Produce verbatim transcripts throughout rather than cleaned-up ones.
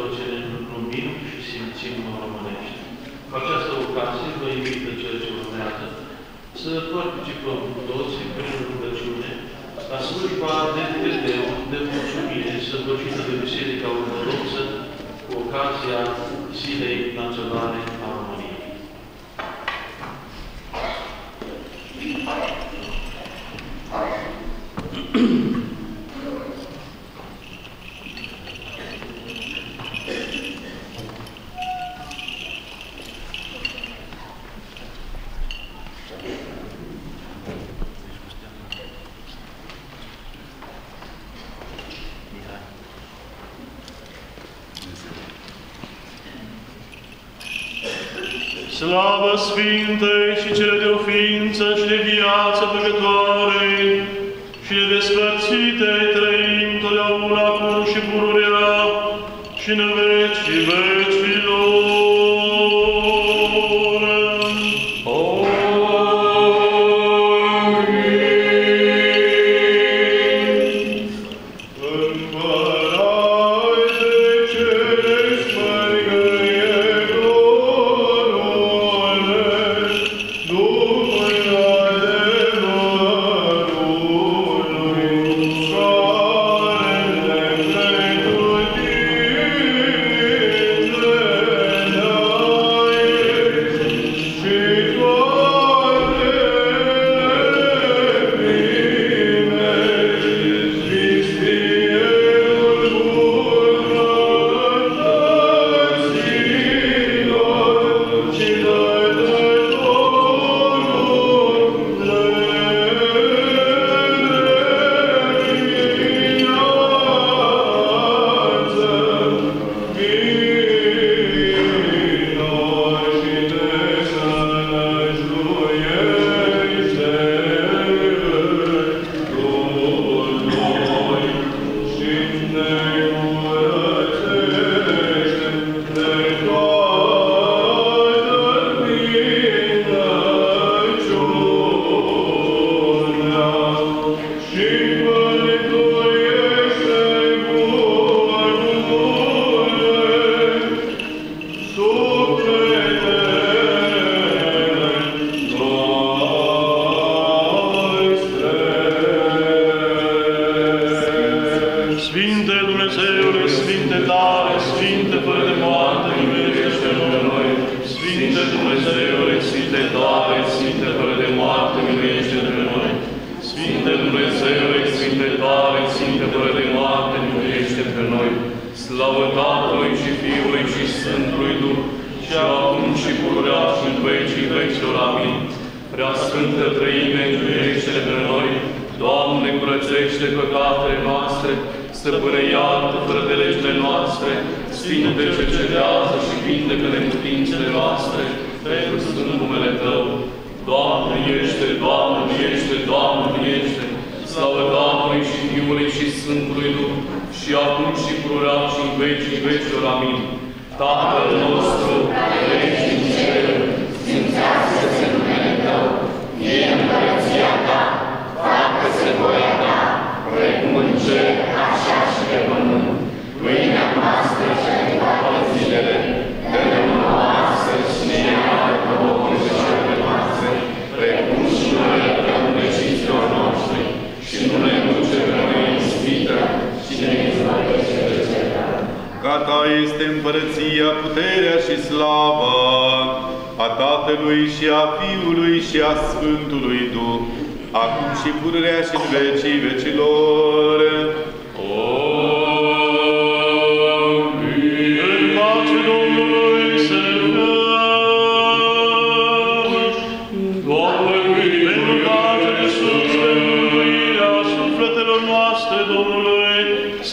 o cerem într-un mic și simțim în românești. Cu această ocazie vă invit pe cele ce urmează să participăm cu toții prin rugăciune la slujba de Dumnezeu, de mulțumire, sărbătorită de Biserica Ortodoxă, cu ocazia Zilei Naționale a României. Slavă Sfintei și cele de oființă și de viață păcătoare și de despărțite trăim totdeauna acum și pururea și în vecii vecilor.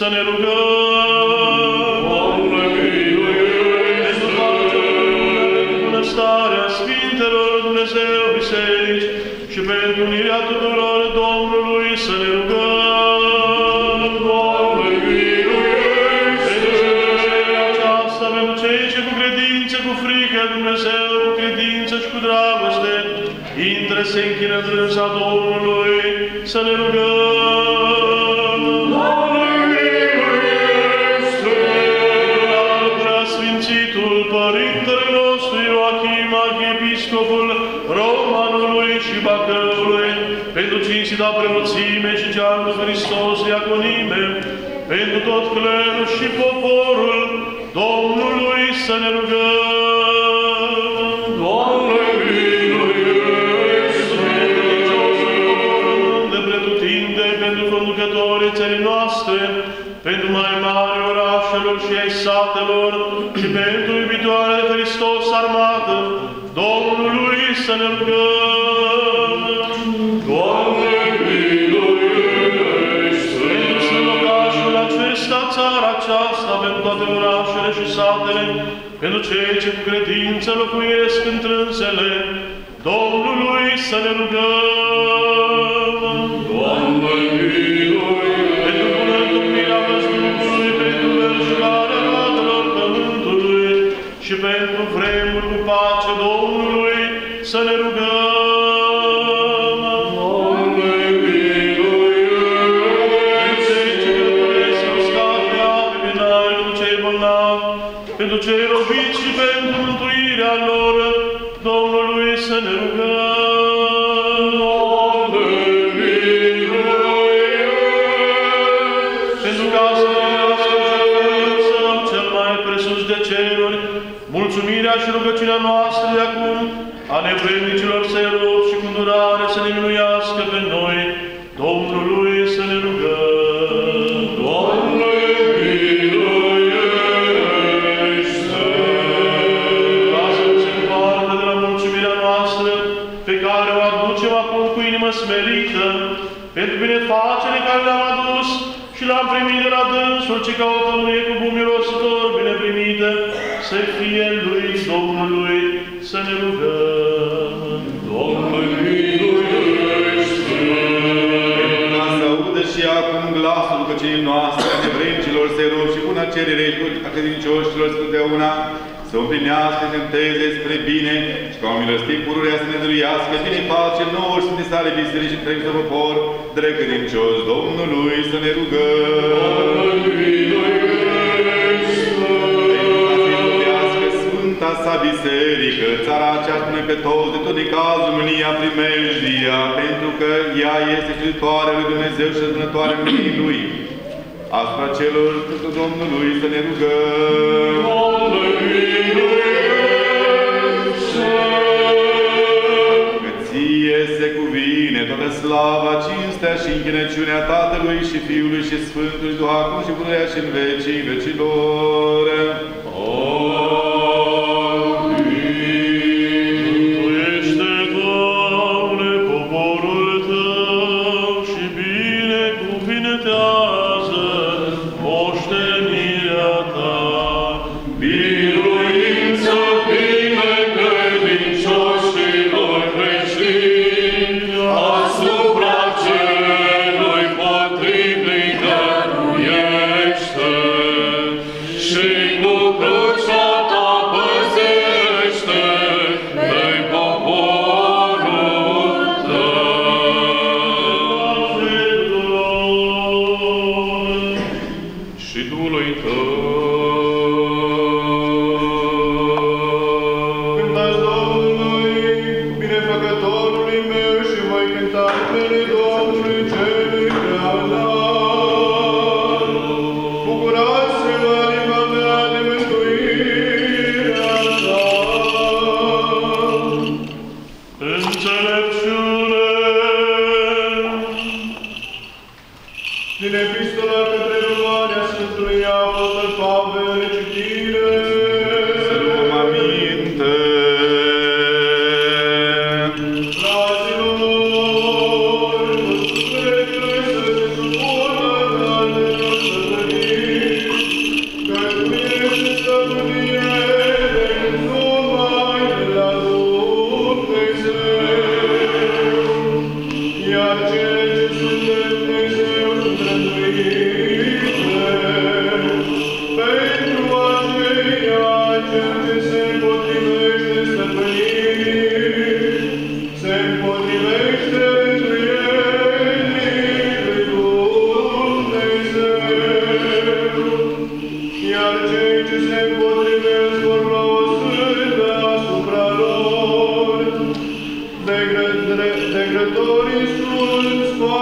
Să ne rugăm, Doamne, miluiește! Sfânta Preoțime și Cearul Hristos de agonime, pentru tot clerul și poporul, Domnului să ne rugăm. Doamne, miluiește! De pretutinde, pentru conducătorii țării noastre, pentru mai mari orașelor și ai satelor, și pentru iubitoare de Hristos armată, Domnului să ne rugăm. Doamne, miluiește! Pentru locașul acesta, țara aceasta, pentru toate orașele și satele, pentru cei ce cu credință locuiesc întrânsele, Domnului să ne rugăm. Doamne, miluiește! Pentru bunătumirea văzutului, pentru mărșurarea roatelor pământului și pentru vremuri cu pace Domnului să ne rugăm. Și rugăciunea noastră de acum, a nevrednicilor să-i rog și cu durare să ne minuiască pe noi, Domnului să ne rugăm. Doamne, miluiește! Lasă-ți în parte de la mulțumirea noastră, pe care o aducem acum cu inimă smerită, pentru binefacere care le-am adus și l-am primit de la dânsul, ci ca o tămâie cu bun mirositor bineprimite, să fie lui Domnului să ne rugăm. Domnul miluiește! Ca să audă și acum glasul rugăciunii noastre a nevrednicilor să-i rog și bună cerere a credincioșilor sfântdeauna să o împlinească, să întâmple spre bine și ca un milostiv pururea să ne dăruiască bine pace nouă și Sfântii sale biserici și întregul popor, drept credincios Domnului să ne rugăm. Domnul miluiește! Sa biserică, țara aceasta pune pe toți, de tot de caz, România primejdia, pentru că ea este știutoare lui Dumnezeu și răzbunătoare mâinii Lui. Asupra celor, pentru Domnului, să ne rugăm. Domnul miluiește! Că ție se cuvine toată slava, cinstea și închinăciunea Tatălui și Fiului și Sfântului Duh, acum și puterea și în vecii vecilor. Amin. Degrătorii sunt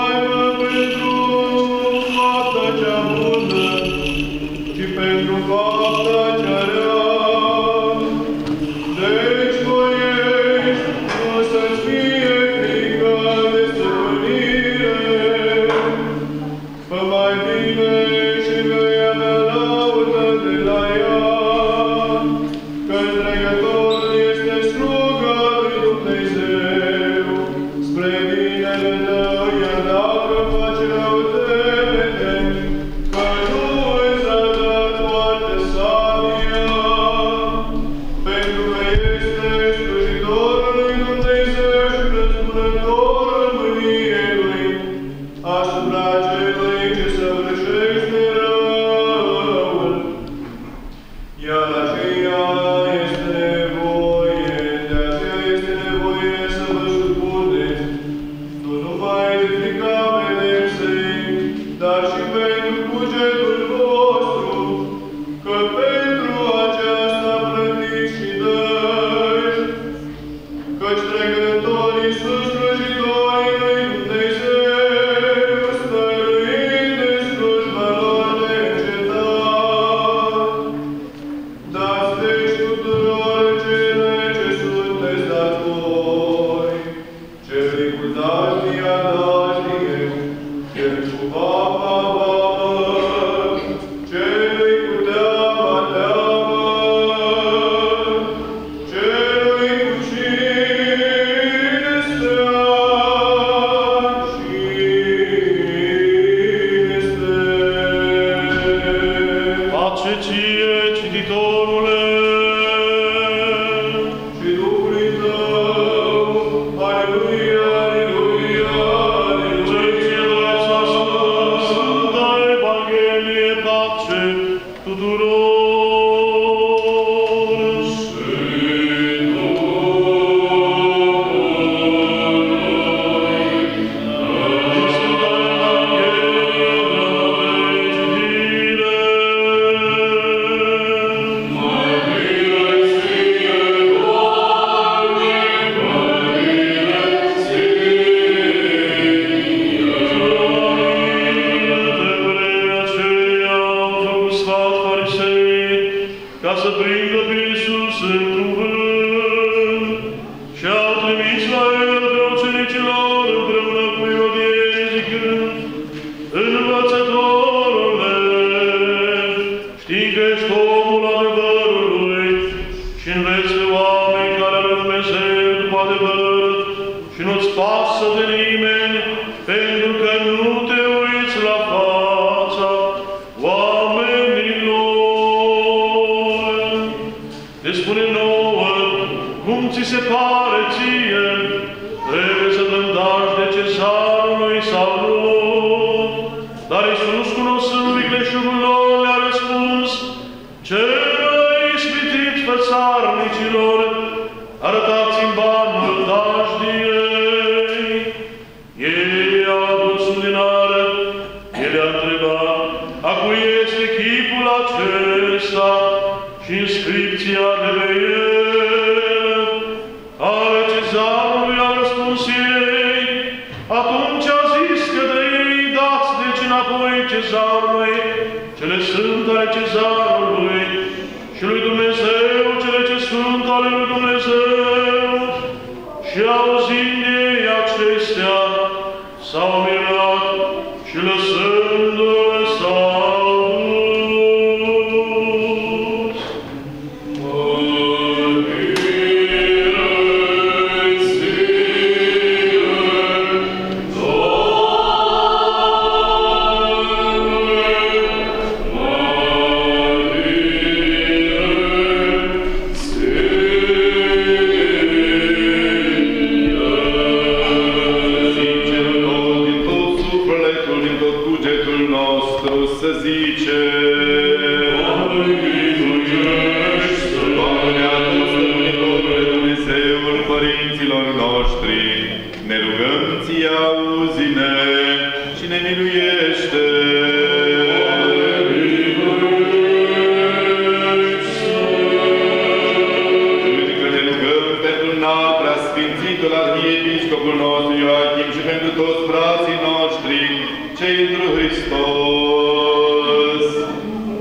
Cei întru Hristos.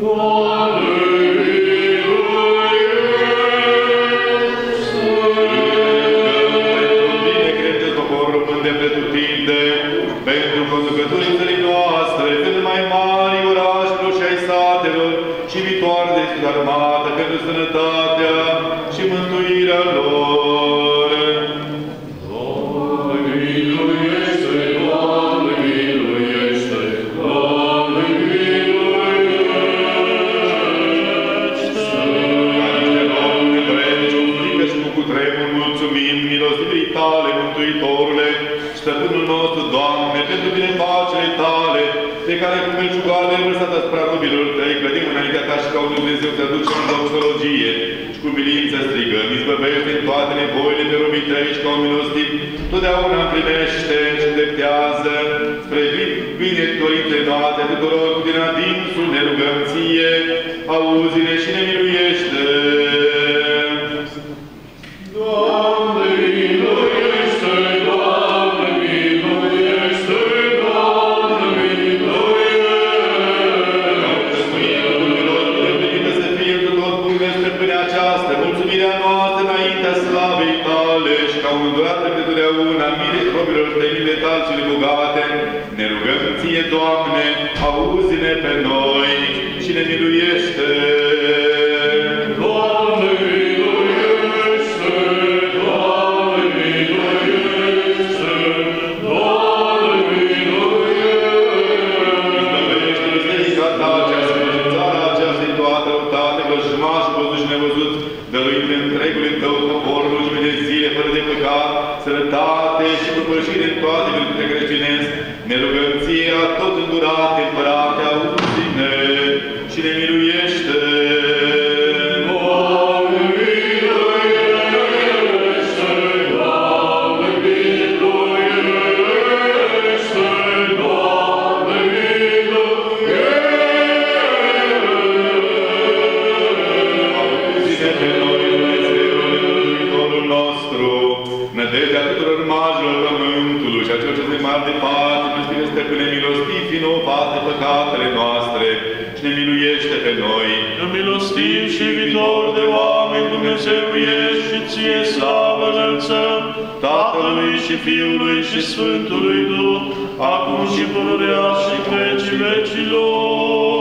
Doamne! armată pentru sănătatea și mântuirea lor. Doamne, miluiește! Doamne, miluiește! Doamne, miluiește! Sfântule, Doamne, dregi, umplică și cu cutremur, mulțumim milostivirii tale, Mântuitorule, Stăpânul nostru, Doamne, pentru binefacere tale, pe care cu belciugale lăsată asupra rubilor tăi, clădim înaintea ta și ca un Dumnezeu te aduce în doxologie și cu milință strigăm, izbăvește în toate nevoile de rubii tăi și ca un milostiv, totdeauna împlinește și îndreptează spre bine dorinței noastre tuturor, cu din adinsul ne rugăm ție, auzi-ne și ne miluiește. Doamne, miluiește! Doamne, miluiește! Doamne, miluiește! Doamne, miluiește! Să fie într-un tot bun vesper până aceasta, mulțumirea noastră înaintea slavei tale și ca undurată pentru deauna mire robilor de mile talțile bogate, ne rugăm ție, Doamne, auzi-ne pe noi și ne miluiește! Doamne, miluiește! Doamne, miluiește! Doamne, miluiește! Biserica ta aceasta și țara aceasta și toată răutate, vrăjmași, văzuși, nevăzuți, dăruindu-ne întregului tău popor, lungime de zile, fără de păcat, sănătate și păpășire în toate virtute creștinesc, ne rugăm ție a tot îndurate, împărate, auzi-ne și ne miluiește! Păcatele noastre și ne miluiește pe noi. Ne milostiv și viitor de oameni, Dumnezeu ești și ție slavă înălțăm, Tatălui și Fiului și Sfântului Duh, acum și pururea și vecii vecilor.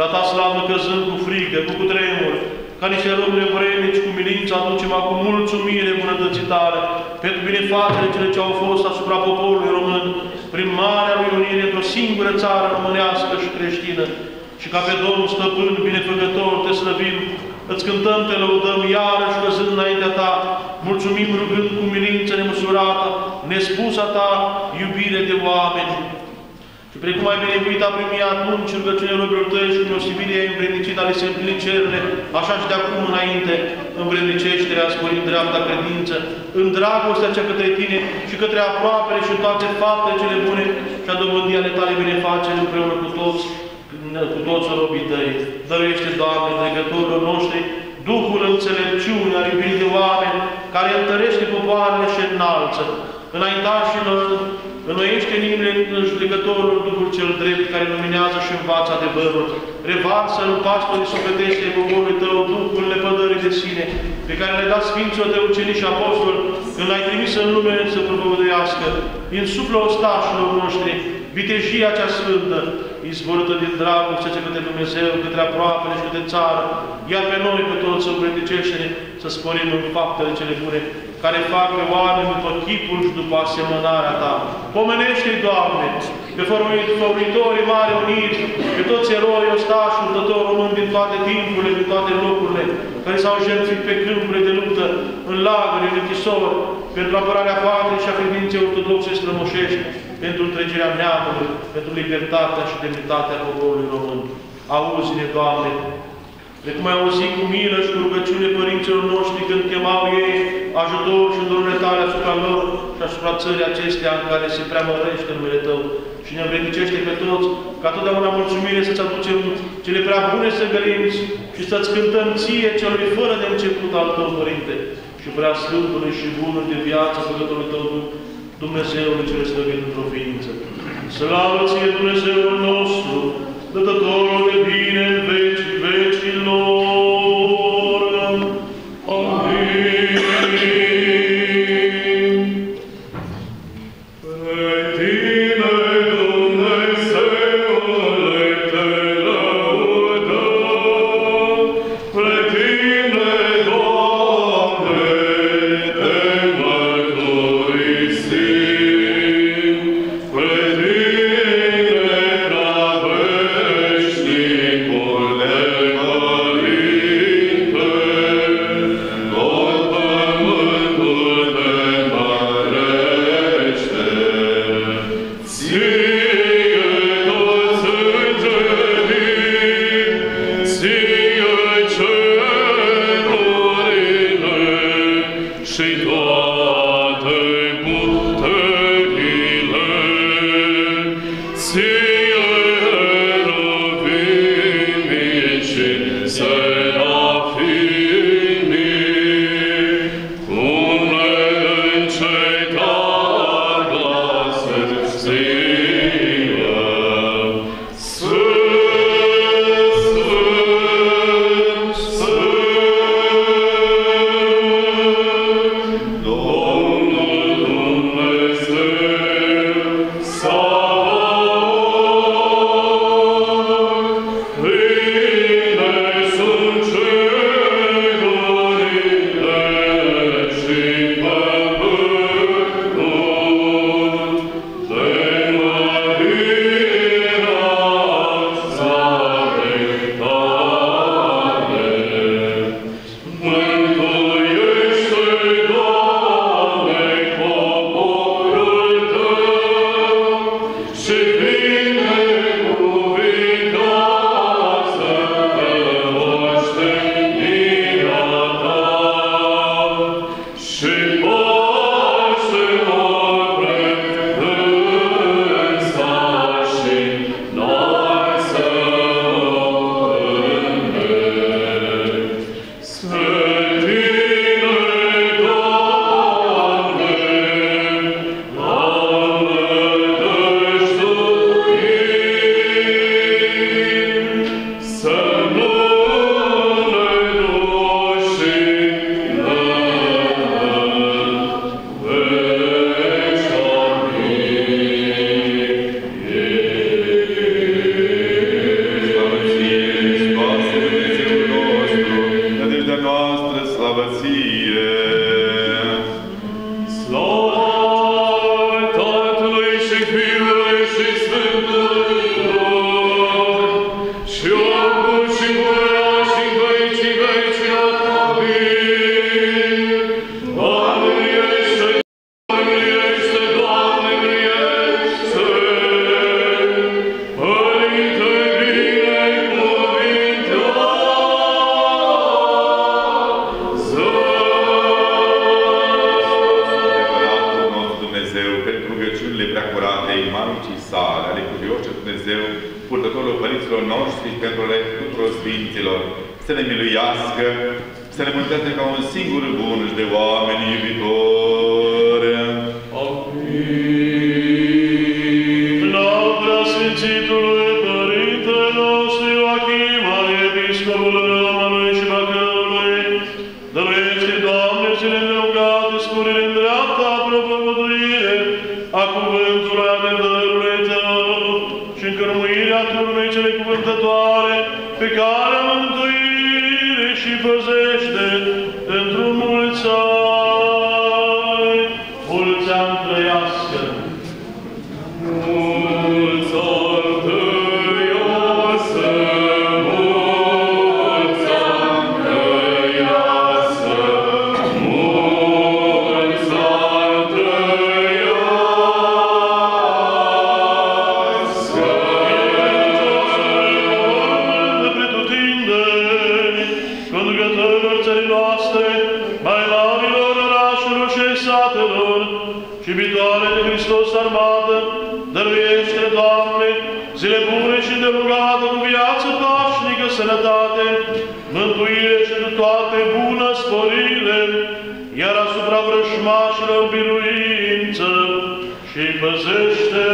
La ta slavă căzând cu frigă, cu cutremur, ca niște ruguri vrenici, cu milință, aducem acum mulțumire bunătățitare pentru binefacere cele ce au fost asupra poporului român, prin Marea Unire, într-o singură țară românească și creștină. Și ca pe Domnul Stăpân, binefăcător, te slăvim, îți cântăm, te lăudăm, iarăși căzând înaintea ta, mulțumim rugând cu milință nemăsurată, nespusa ta iubire de oameni. Și precum ai binevoit a primii atunci și rugăciunea robilor tăi și milostivire ai învrednicit ale se împlini cerurile, așa și de acum înainte, învrednicește-le-a sporind dreapta credință, în dragostea cea către tine și către aproapele și toate faptele cele bune și a dobândii ale tale binefaceri împreună cu toți, cu toți robii tăi. Dăruiește, Doamne, dregătorilor noștri, Duhul înțelepciunii al iubirii de oameni, care întărește popoarele și înalță. Înaintașilor, înnoiește în inimile judecătorul Duhul cel drept, care luminează și învață adevărul. Revansă în pastorii sufletește poporului tău Duhul nepădării de sine, pe care le-ai dat Sfinților de ucenici și apostoli, când l-ai trimis în lume să propovăduiască. Insuflă ostașilor noștri, vitejia cea sfântă, izvorâtă din dragostea ce către Dumnezeu, către aproapele și către țară, iar pe noi pe toți să îmbrăticește-ne, să sporim în faptele cele bune, care fac pe oameni după chipul și după asemănarea ta. Pomenește-i, Doamne, pe făuritorii Mare Uniri, pe toți eroii, ostași, luptători români din toate timpurile, din toate locurile, care s-au jertfit pe câmpurile de luptă, în lagări, în închisori, pentru apărarea patriei și a credinței ortodoxe strămoșești, pentru întregirea neamului, pentru libertatea și demnitatea poporului român. Auzi-ne, Doamne, precum ai auzit cu milă și cu rugăciune părinților noștri când chemau ei ajutor și îndurările tale asupra lor și asupra țării acestea în care se preamărește numele tău și ne învrednicește pe toți, ca totdeauna mulțumire să-ți aducem cele prea bune săgărinți și să-ți cântăm ție celui fără de început al tău, Părinte, și prea Sfântului și bunul de viață, Sfântului tău, Dumnezeului cel slăvit într-o ființă. Slavă ție, Dumnezeul nostru, dătătorul de bine în vecii vecilor. Amin. Pe tine, Dumnezeule, te lăudăm, pe tine, Doamne, te mărturisim. Păzește-te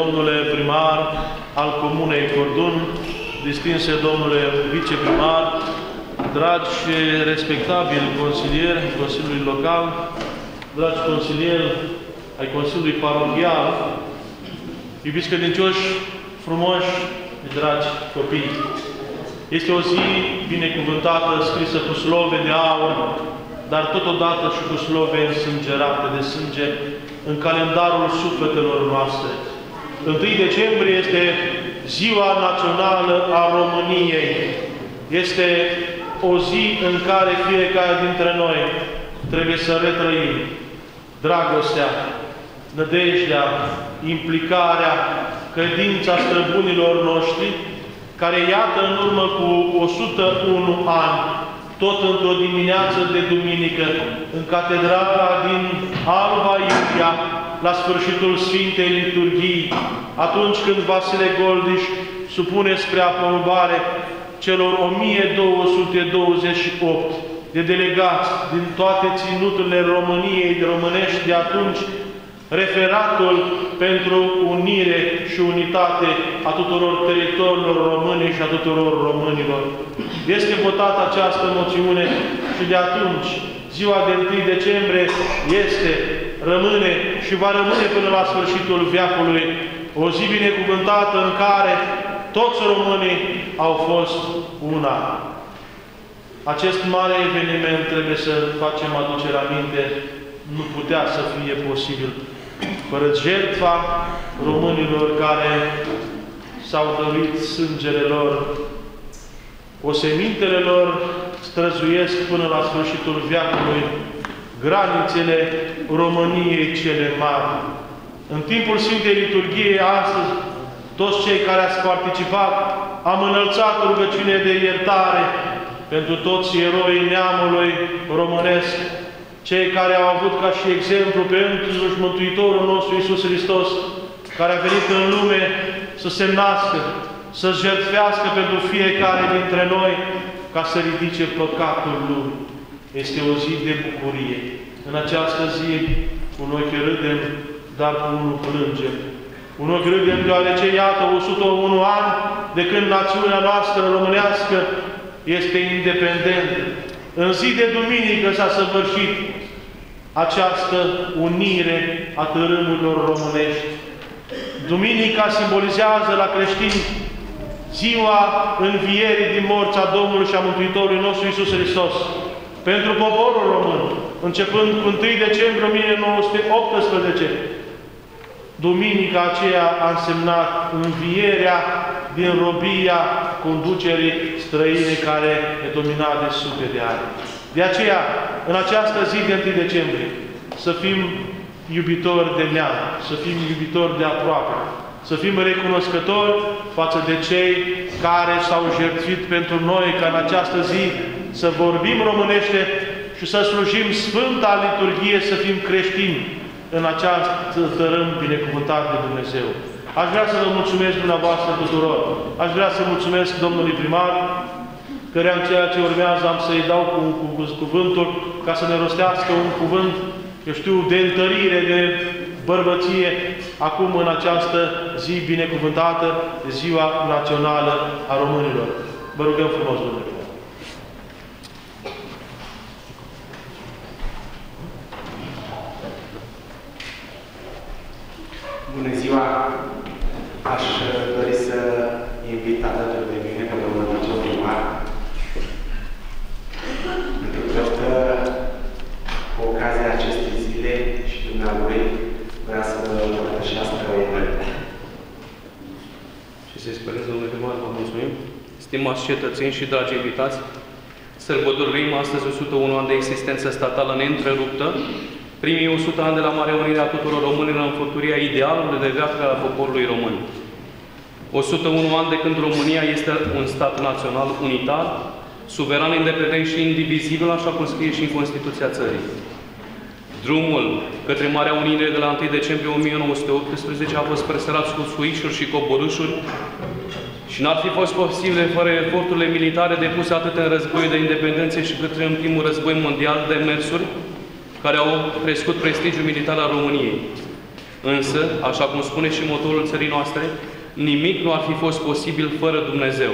Domnule primar al Comunei Cordun, distinse domnule viceprimar, dragi și respectabili consilieri Consiliului Local, dragi consilieri ai Consiliului Parohial, iubiți credincioși, frumoși, dragi copii. Este o zi binecuvântată, scrisă cu slove de aur, dar totodată și cu slove însângerate de sânge în calendarul sufletelor noastre. întâi decembrie este Ziua Națională a României. Este o zi în care fiecare dintre noi trebuie să retrăim dragostea, nădejdea, implicarea, credința străbunilor noștri, care iată în urmă cu o sută unu ani, tot într-o dimineață de duminică, în catedrala din Alba Iulia, la sfârșitul Sfintei Liturghii, atunci când Vasile Goldiș supune spre aprobare celor o mie două sute douăzeci și opt de delegați din toate ținuturile României de românești de atunci, referatul pentru unire și unitate a tuturor teritoriilor române și a tuturor românilor. Este votată această moțiune și de atunci, ziua de întâi decembrie este, rămâne și va rămâne până la sfârșitul veacului o zi binecuvântată în care toți românii au fost una. Acest mare eveniment, trebuie să facem aducere aminte, nu putea să fie posibil fără jertfa românilor care s-au dăruit sângele lor. Osemintele lor străzuiesc până la sfârșitul veacului granițele României cele mari. În timpul Sfintei Liturghiei, astăzi, toți cei care ați participat, am înălțat rugăciune de iertare pentru toți eroii neamului românesc, cei care au avut ca și exemplu pe însuși Mântuitorul nostru Iisus Hristos, care a venit în lume să se nască, să jertfească pentru fiecare dintre noi, ca să ridice păcatul lumii. Este o zi de bucurie. În această zi, cu un ochi râdem, dar cu unul plângem. Un ochi râdem deoarece, iată, o sută unu ani de când națiunea noastră românească este independentă. În zi de duminică s-a săvârșit această unire a tărâmurilor românești. Duminica simbolizează la creștini ziua învierii din morți a Domnului și a Mântuitorului nostru Iisus Hristos. Pentru poporul român, începând cu întâi decembrie o mie nouă sute optsprezece, duminica aceea a însemnat învierea din robia conducerii străine care e domina de sute de ani. De aceea, în această zi de întâi decembrie, să fim iubitori de neam, să fim iubitori de aproape, să fim recunoscători față de cei care s-au jertfit pentru noi, ca în această zi să vorbim românește și să slujim Sfânta Liturghie, să fim creștini, în această tărâm binecuvântat de Dumnezeu. Aș vrea să vă mulțumesc dumneavoastră tuturor. Aș vrea să mulțumesc domnului primar, cărea în ceea ce urmează am să-i dau cu, cu, cu cuvântul, ca să ne rostească un cuvânt, eu știu, de întărire, de bărbăție, acum în această zi binecuvântată, Ziua Națională a Românilor. Vă rugăm frumos, Dumnezeu. Bună ziua! Aș dori să invit alături de mine pe domnul Vasile primar, pentru că cu ocazia acestei zile și dumnealui vrea să vă împărtășească omul. Și să-i spăreți, domnule primar, vă mulțumim. Stimați cetățeni și dragi invitați, sărbătorim astăzi o sută unu ani de existență statală neîntreruptă, primii o sută ani de la Marea Unire a tuturor românilor în făpturia idealului de viață a poporului român. o sută unu ani de când România este un stat național unitar, suveran, independent și indivizibil, așa cum scrie și în Constituția țării. Drumul către Marea Unire de la întâi decembrie o mie nouă sute optsprezece a fost presărat cu suișuri și coborâșuri și n-ar fi fost posibile fără eforturile militare depuse atât în războiul de independență și către în primul război mondial de mersuri, care au crescut prestigiul militar al României. Însă, așa cum spune și motorul țării noastre, nimic nu ar fi fost posibil fără Dumnezeu.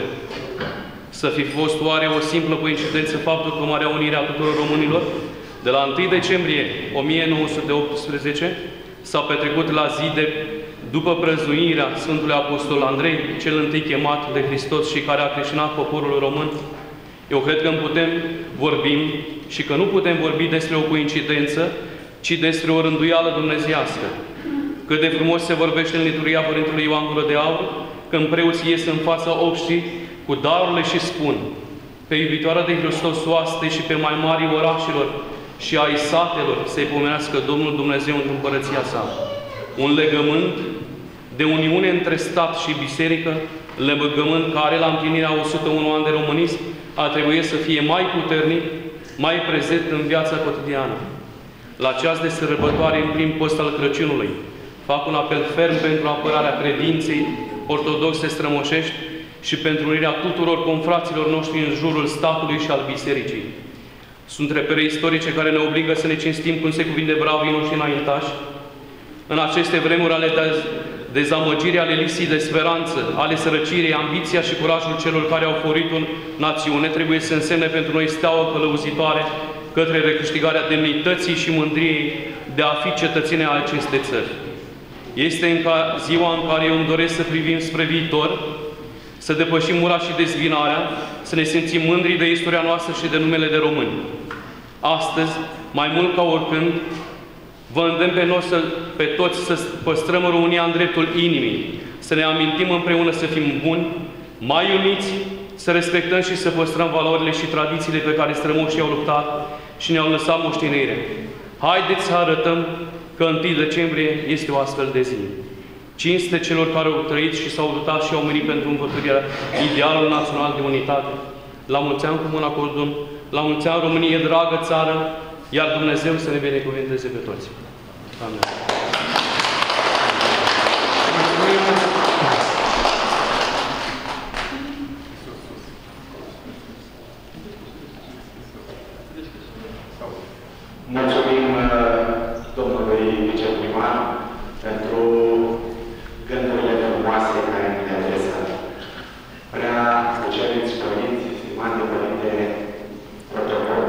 Să fi fost oare o simplă coincidență faptul că Marea Unire a tuturor românilor, de la întâi decembrie o mie nouă sute optsprezece, s-a petrecut la zi de, după prăznuirea Sfântului Apostol Andrei, cel întâi chemat de Hristos și care a creștinat poporul român. Eu cred că putem vorbim și că nu putem vorbi despre o coincidență, ci despre o rânduială dumnezeiască. Cât de frumos se vorbește în liturghia Părintelui Ioan Gură de Aur, când preoții ies în fața obștii cu darurile și spun: pe iubitoarea de Hristos oaste și pe mai marii orașelor și ai satelor să-i pomenească Domnul Dumnezeu în împărăția sa. Un legământ de uniune între stat și biserică, legământ care la împlinirea o sută unu ani de românism a trebuit să fie mai puternic, mai prezent în viața cotidiană. La ceas de sărbătoare, în prim post al Crăciunului, fac un apel ferm pentru apărarea credinței ortodoxe strămoșești și pentru unirea tuturor confraților noștri în jurul statului și al bisericii. Sunt repere istorice care ne obligă să ne cinstim cum se cuvine bravii noștri înaintași. În aceste vremuri ale dezamăgirii, ale lipsii de speranță, ale sărăcirii, ambiția și curajul celor care au forit o națiune trebuie să însemne pentru noi steaua călăuzitoare către recâștigarea demnității și mândriei de a fi cetățeni al acestei țări. Este încă ziua în care eu îmi doresc să privim spre viitor, să depășim mura și dezbinarea, să ne simțim mândri de istoria noastră și de numele de români. Astăzi, mai mult ca oricând, vă îndemn pe noi, pe toți, să păstrăm România în dreptul inimii, să ne amintim împreună să fim buni, mai uniți, să respectăm și să păstrăm valorile și tradițiile pe care strămoșii au luptat și ne-au lăsat moștenire. Haideți să arătăm că întâi decembrie este o astfel de zi. Cinste celor care au trăit și s-au luptat și au murit pentru învățuirea idealului național de unitate. La mulți ani cu mâna Cordun, la mulți ani Românie, dragă țară, iar Dumnezeu să ne binecuvânteze pe toți. Amen. Mulțumim domnului viceprimar pentru gândurile frumoase care ne adresă. Prea cuceriți părinți, stimate părinte protocol,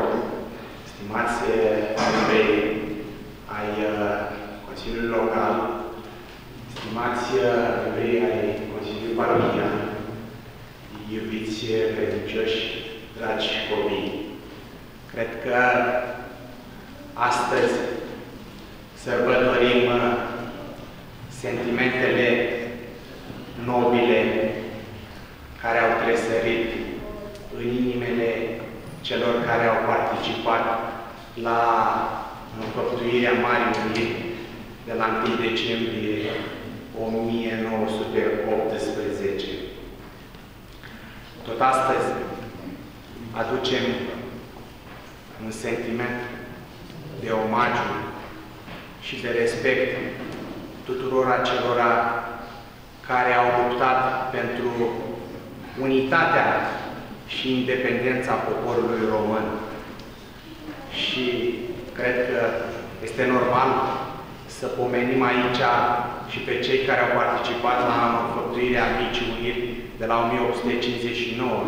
stimați membrii ai Consiliului Local, stimați membrii ai Consiliului Parohial, iubiți credincioși, dragi copii. Cred că astăzi sărbătorim sentimentele nobile care au tresărit în inimile celor care au participat la înfăptuirea Marii Uniri de la întâi decembrie o mie nouă sute optsprezece. Tot astăzi aducem un sentiment de omagiu și de respect tuturor acelora care au luptat pentru unitatea și independența poporului român. Și cred că este normal să pomenim aici și pe cei care au participat la înfăptuirea Micii Uniri de la o mie opt sute cincizeci și nouă,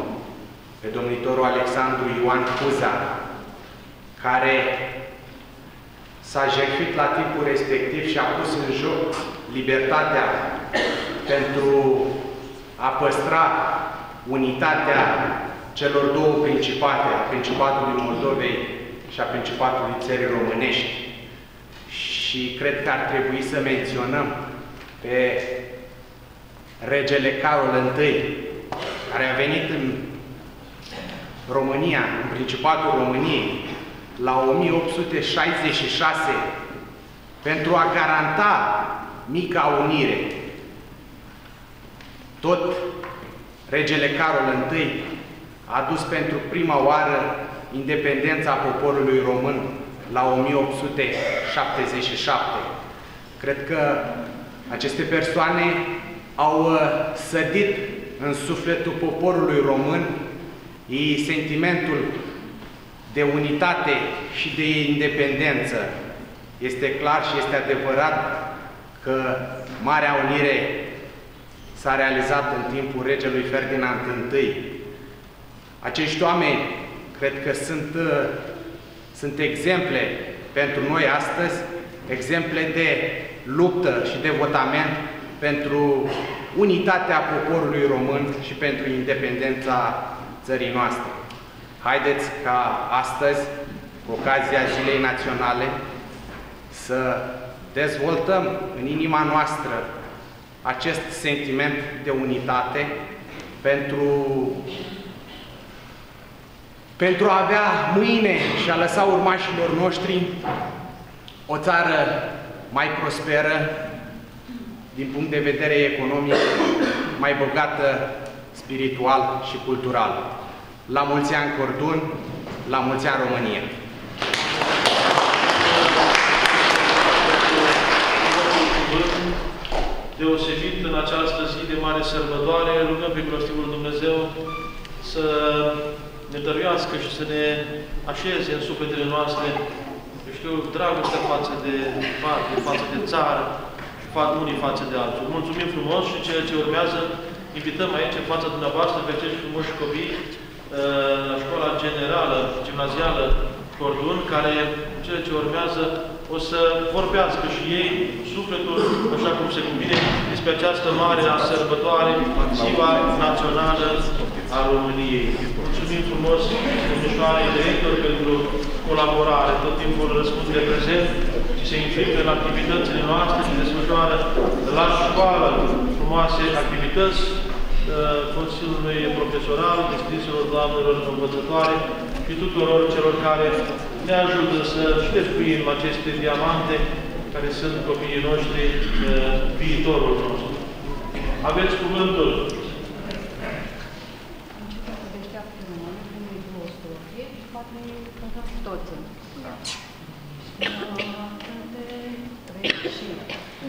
pe domnitorul Alexandru Ioan Cuza, care s-a jertfit la timpul respectiv și a pus în joc libertatea pentru a păstra unitatea celor două principate, a Principatului Moldovei și a Principatului Țării Românești. Și cred că ar trebui să menționăm pe regele Carol întâi, care a venit în România, în Principatul României, la o mie opt sute șaizeci și șase, pentru a garanta Mica Unire. Tot regele Carol întâi a dus pentru prima oară independența poporului român la o mie opt sute șaptezeci și șapte. Cred că aceste persoane au sădit în sufletul poporului român sentimentul de unitate și de independență. Este clar și este adevărat că Marea Unire s-a realizat în timpul regelui Ferdinand întâi. Acești oameni, cred că sunt, sunt exemple pentru noi astăzi, exemple de luptă și de devotament pentru unitatea poporului român și pentru independența țării noastre. Haideți ca astăzi, cu ocazia Zilei Naționale, să dezvoltăm în inima noastră acest sentiment de unitate pentru, pentru a avea mâine și a lăsa urmașilor noștri o țară mai prosperă din punct de vedere economic, mai bogată spiritual și cultural. La mulți ani, Cordun! La mulți ani, România! Deosebit în această zi de mare sărbătoare, rugăm pe milostivul Dumnezeu să ne dăruiască și să ne așeze în sufletele noastre, eu știu, dragostea față de patrie, față de țară, unii față de alții. Mulțumim frumos și ceea ce urmează, invităm aici, în fața dumneavoastră, pe acești frumoși copii la școala generală, gimnazială Cordun, care, ceea ce urmează, o să vorbească și ei sufletul, așa cum se cuvine, despre această mare sărbătoare, Ziua Națională a României. Mulțumim frumos, domnișoarei director, pentru colaborare. Tot timpul răspunde prezent și se implică în activitățile noastre și desfășoară la școală frumoase activități Consiliului Profesoral, descrisilor doamnelor învățătoare și tuturor celor care ne ajută să șterpuim aceste diamante care sunt copiii noștri, viitorul nostru. Aveți cuvântul.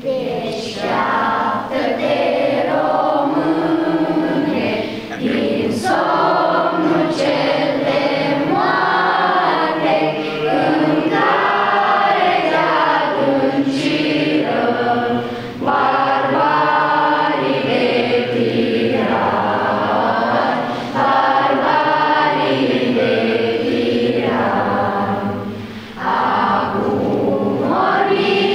Deșteaptă-te, române, din somnul cel de moarte, în care te adânciră barbarii de tirani, barbarii de tirani. Acum ori niciodată, yeah.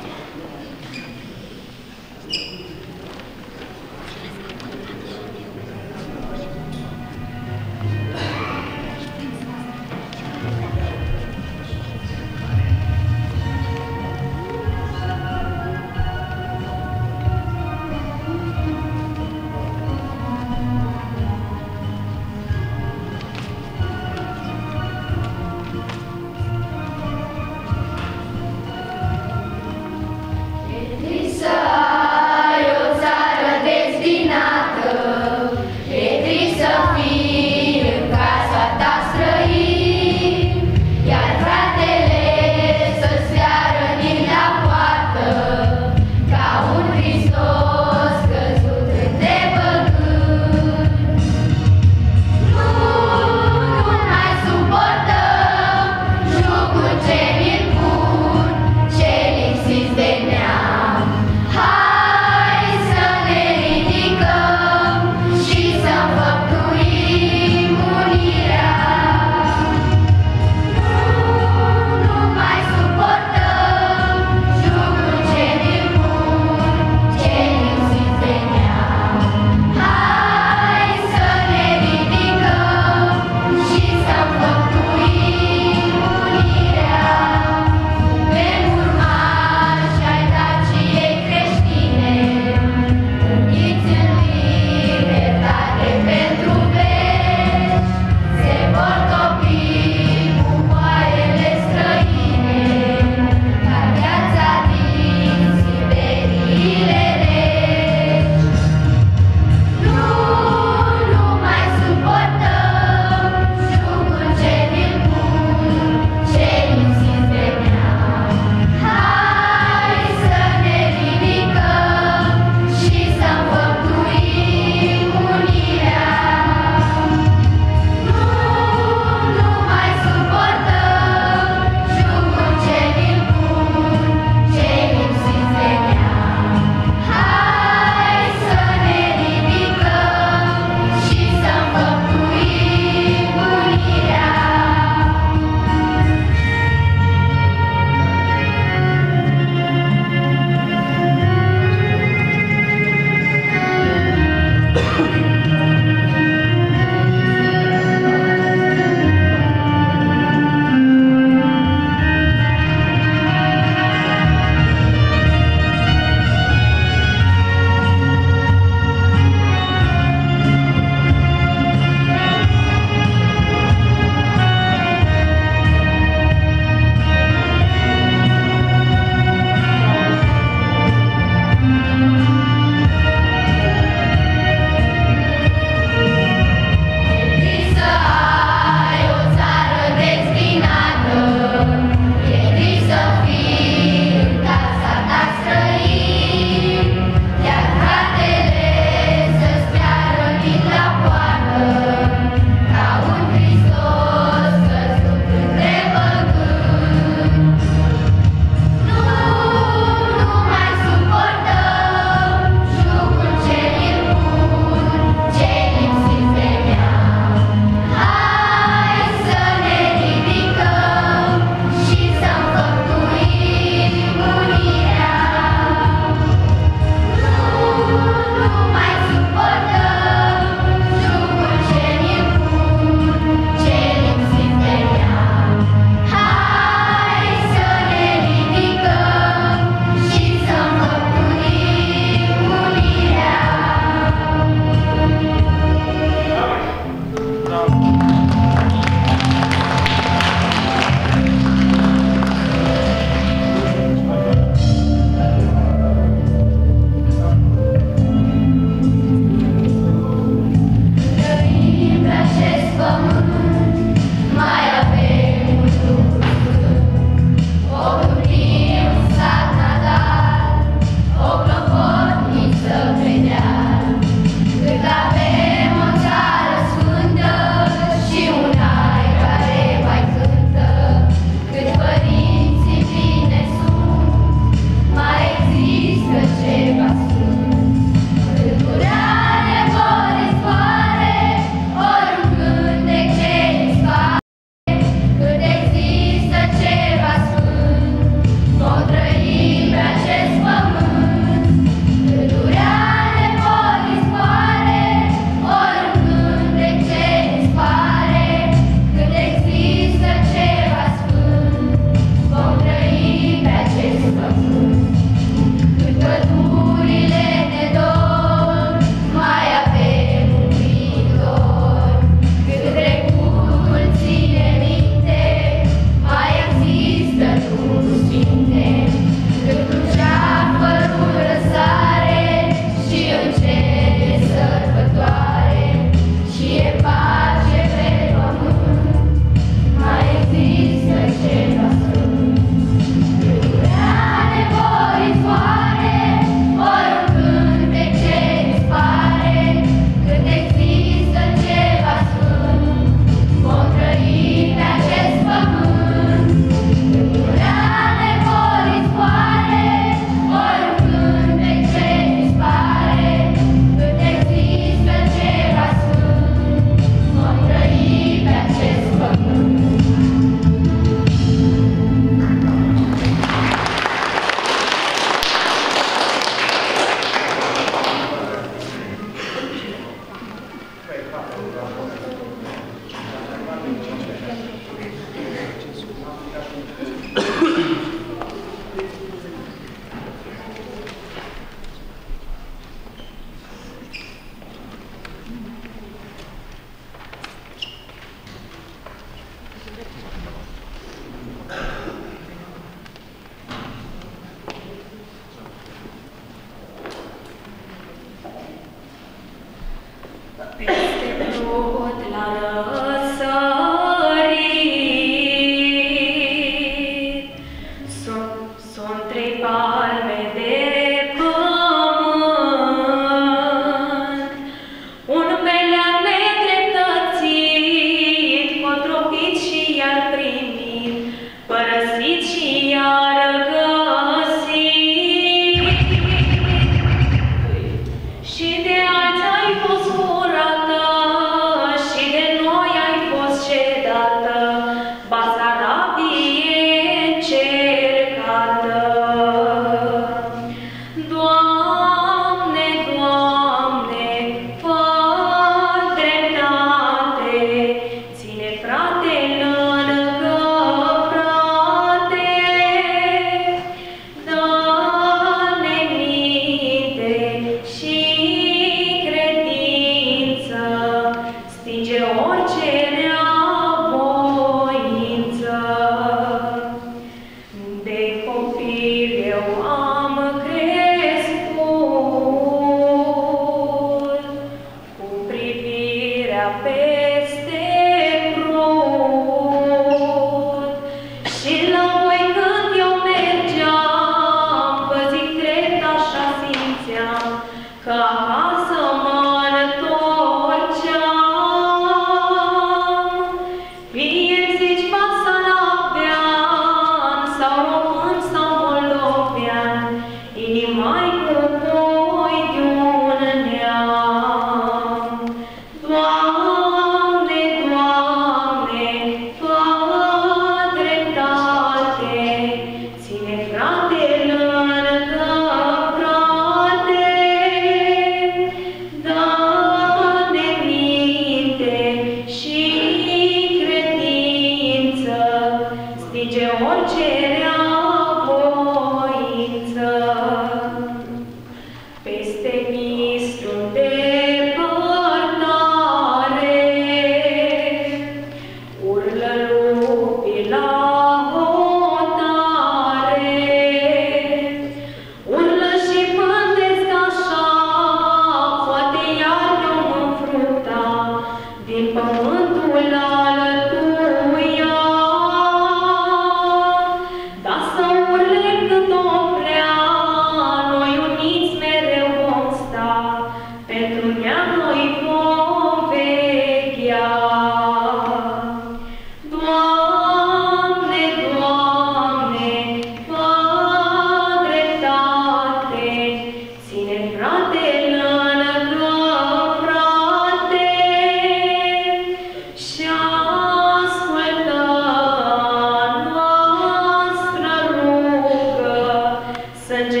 Să nu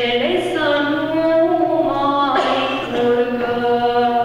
mai curgă.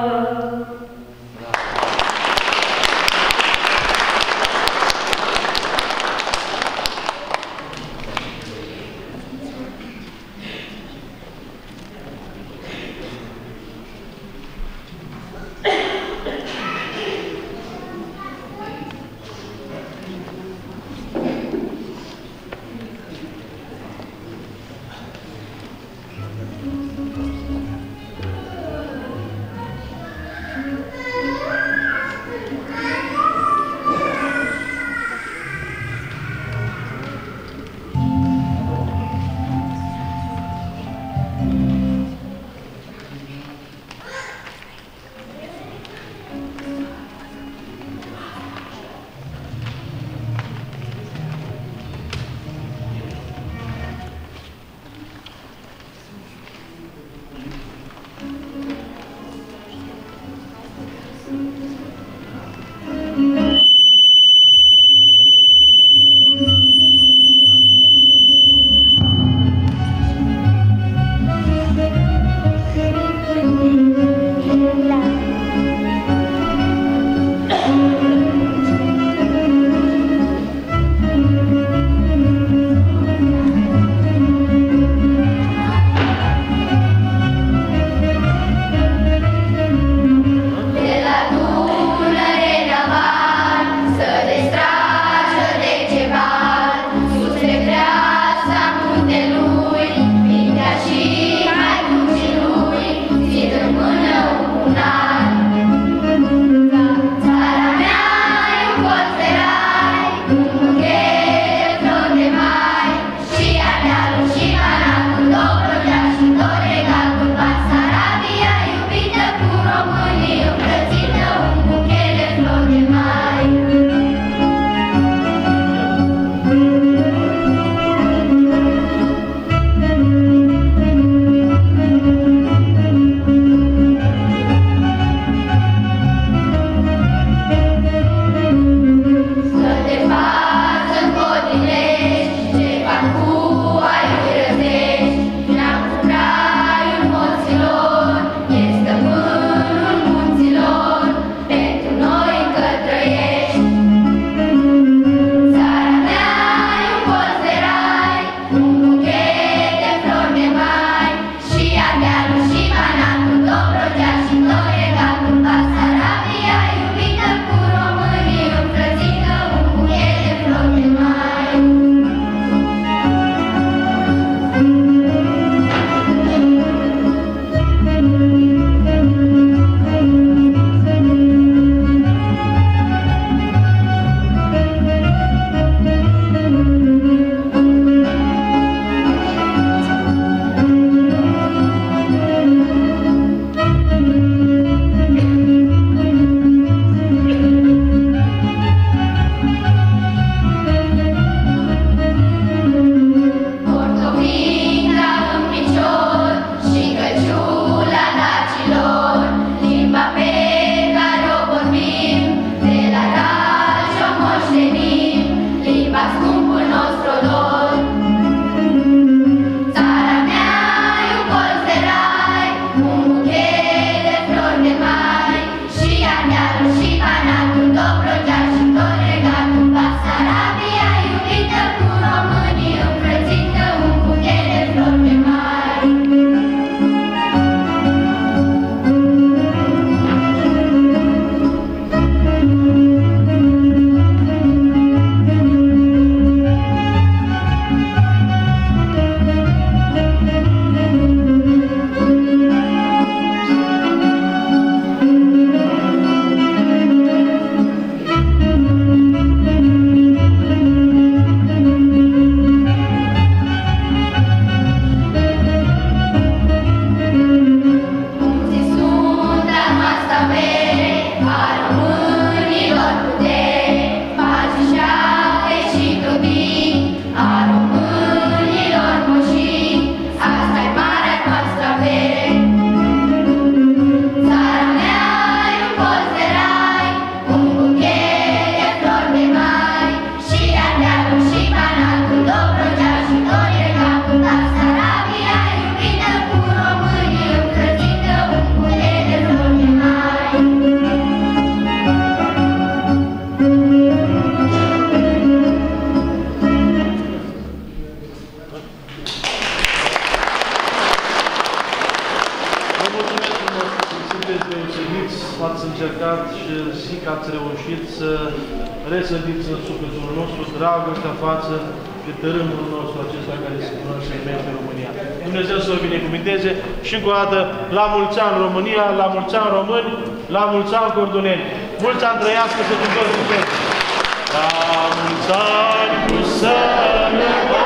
ați încercat și zic că ați reușit să resădiți în sufletul nostru dragostea față de tărâmul nostru acesta care se cunoaște în mediul România. Dumnezeu să o binecuvinteze și încă o dată, la mulți ani România, la mulți ani români, la mulți ani corduneni. Mulți ani trăiască să tuturor cu toți. La mulți ani cu sănătate!